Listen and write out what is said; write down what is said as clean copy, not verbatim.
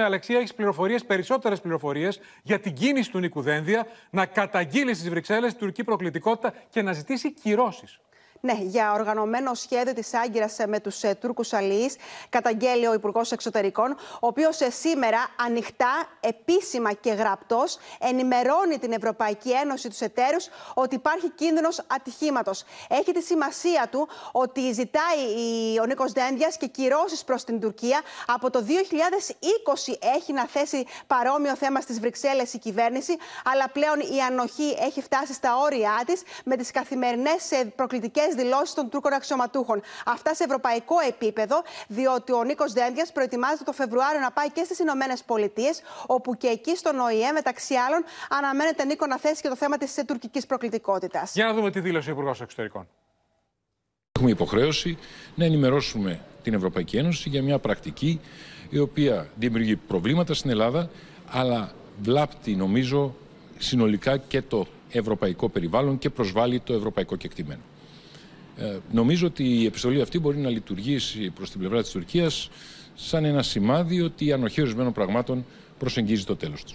Αλεξία, έχεις πληροφορίες, περισσότερες πληροφορίες για την κίνηση του Νίκου Δένδια να καταγγείλει στις Βρυξέλλες την τουρκική προκλητικότητα και να ζητήσει κυρώσεις. Ναι, για οργανωμένο σχέδιο της Άγκυρας με τους Τούρκους αλληλείς, καταγγέλει ο Υπουργός Εξωτερικών, ο οποίος σήμερα ανοιχτά, επίσημα και γραπτός, ενημερώνει την Ευρωπαϊκή Ένωση, τους εταίρους, ότι υπάρχει κίνδυνος ατυχήματος. Έχει τη σημασία του ότι ζητάει ο Νίκος Δένδιας και κυρώσεις προς την Τουρκία. Από το 2020 έχει να θέσει παρόμοιο θέμα στις Βρυξέλλες η κυβέρνηση, αλλά πλέον η ανοχή έχει φτάσει στα όρια της με τις καθημερινές προκλητικές δηλώσεις των Τούρκων αξιωματούχων. Αυτά σε ευρωπαϊκό επίπεδο, διότι ο Νίκος Δένδιας προετοιμάζεται το Φεβρουάριο να πάει και στις Ηνωμένες Πολιτείες, όπου και εκεί στον ΟΗΕ, μεταξύ άλλων, αναμένεται, Νίκο, να θέσει και το θέμα της τουρκικής προκλητικότητας. Για να δούμε τι δήλωσε ο Υπουργός Εξωτερικών. Έχουμε υποχρέωση να ενημερώσουμε την Ευρωπαϊκή Ένωση για μια πρακτική η οποία δημιουργεί προβλήματα στην Ελλάδα, αλλά βλάπτει, νομίζω, συνολικά και το ευρωπαϊκό περιβάλλον και προσβάλλει το ευρωπαϊκό κεκτημένο. Νομίζω ότι η επιστολή αυτή μπορεί να λειτουργήσει προς την πλευρά της Τουρκίας σαν ένα σημάδι ότι η ανοχή ορισμένων πραγμάτων προσεγγίζει το τέλος τους.